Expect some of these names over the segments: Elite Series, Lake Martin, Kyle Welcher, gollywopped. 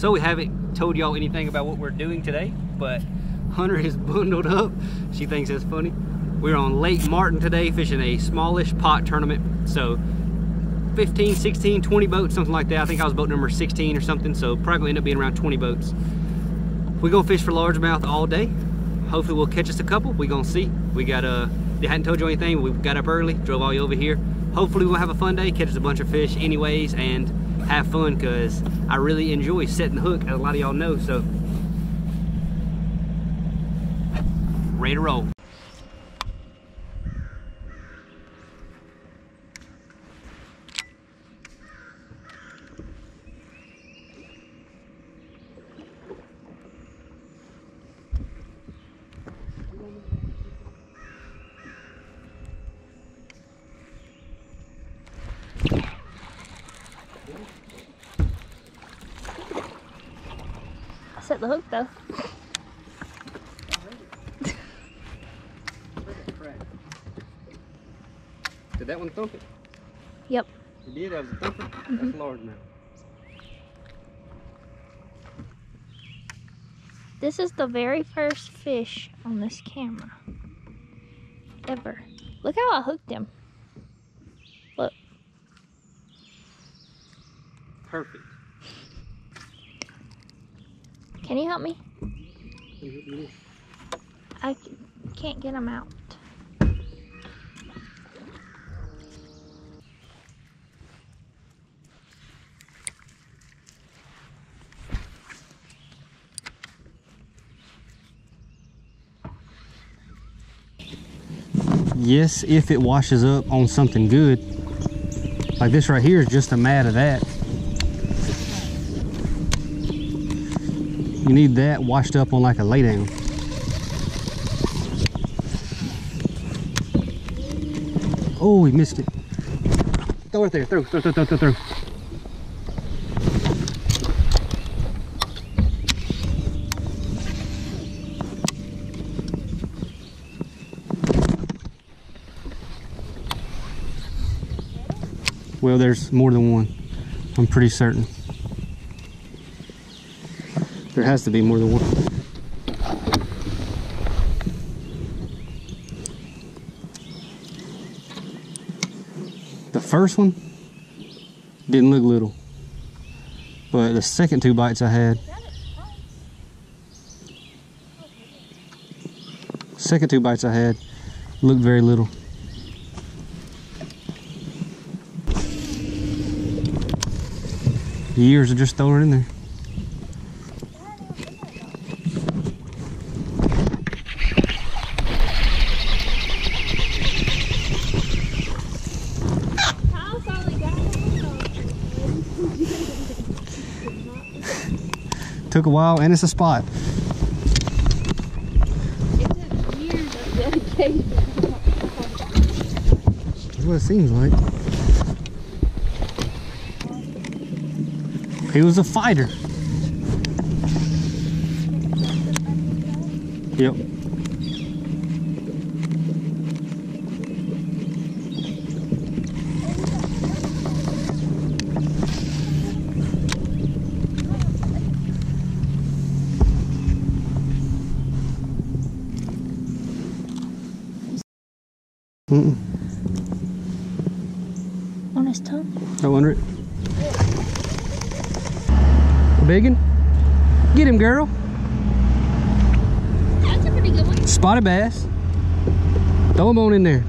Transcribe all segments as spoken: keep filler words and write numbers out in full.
So we haven't told y'all anything about what we're doing today, but Hunter is bundled up. She thinks that's funny. We're on Lake Martin today fishing a smallish pot tournament. So fifteen, sixteen, twenty boats, something like that. I think I was boat number sixteen or something, so probably end up being around twenty boats. We're gonna fish for largemouth all day. Hopefully we'll catch us a couple. We're gonna see. We got uh I hadn't told you anything. We got up early, drove all you over here. Hopefully we'll have a fun day, catch us a bunch of fish anyways, and have fun, because I really enjoy setting the hook, as a lot of y'all know, so. Ready to roll. I set the hook though. Did that one thump it? Yep. It did, that was a thumper? Mm-hmm. That's large now. This is the very first fish on this camera. Ever. Look how I hooked him. Look. Perfect. Can you help me? I can't get him out. Yes, if it washes up on something good. Like this right here is just a mat of that. You need that washed up on like a lay down. Oh, he missed it. Throw it there, throw, throw, throw, throw, throw. Well, there's more than one, I'm pretty certain. There has to be more than one. The first one didn't look little, but the second two bites I had, second two bites I had looked very little. Years of just throwing it in there. Took a while, and it's a spot. It took years of dedication. That's what it seems like. He was a fighter. Yep. Mm-mm. On his tongue? Oh, under it. Biggin. Get him, girl. That's a pretty good one. Spotted bass. Throw him on in there.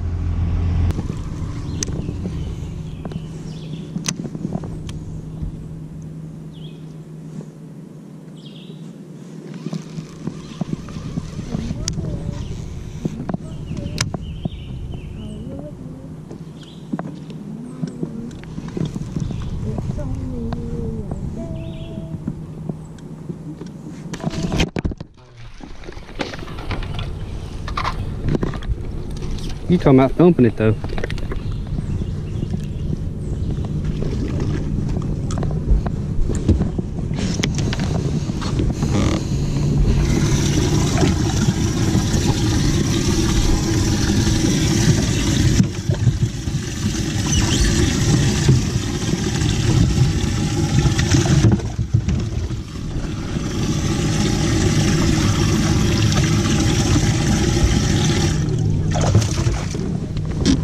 You talking about thumping it though.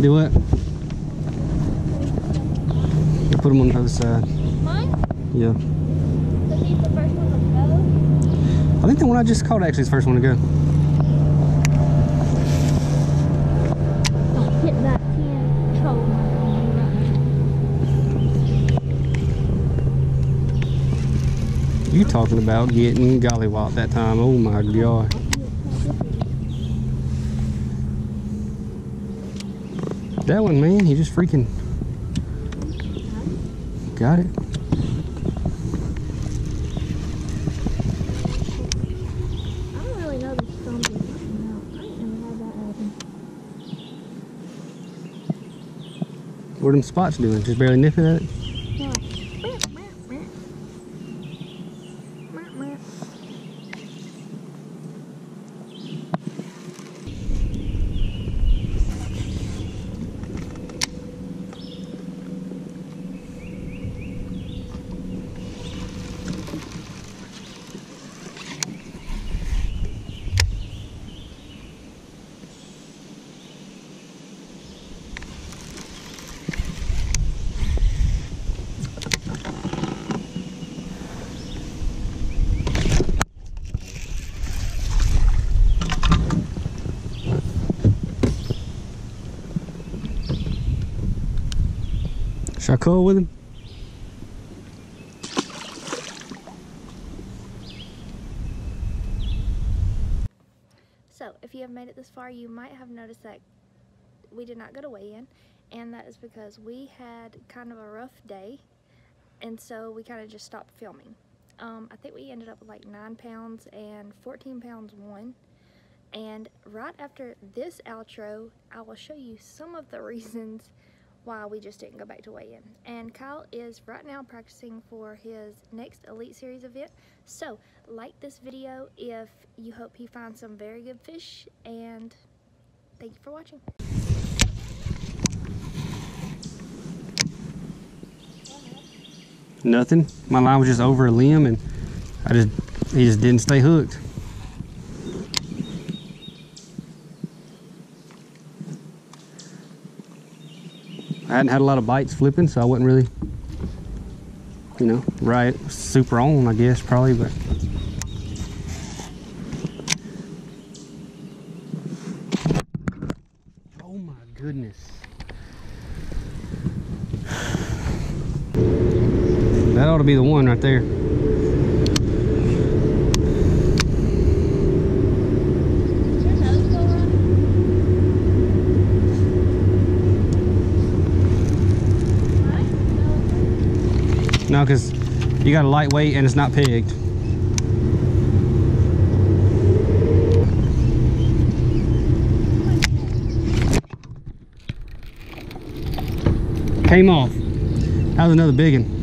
Do what? I put them on the other side. Mine? Yeah. So she's the first one to go? I think the one I just caught actually is the first one to go. You talking about getting gollywopped that time? Oh my god! That one, man, he just freaking got it. I don't really know this film is coming out. I ain't never had that happen. What are them spots doing? Just barely nipping at it. Should I call with him? So, if you have made it this far, you might have noticed that we did not go to weigh-in, and that is because we had kind of a rough day, and so we kind of just stopped filming. Um, I think we ended up with like nine pounds and fourteen pounds won. And right after this outro, I will show you some of the reasons why we just didn't go back to weigh-in. And Kyle is right now practicing for his next Elite Series event. So, like this video if you hope he finds some very good fish, and thank you for watching. Nothing. My line was just over a limb and I just, he just didn't stay hooked. I hadn't had a lot of bites flipping, so I wasn't really, you know, right super on, I guess, probably, but. Oh my goodness. That ought to be the one right there. No, because you got a lightweight and it's not pegged. Came off. That was another big one.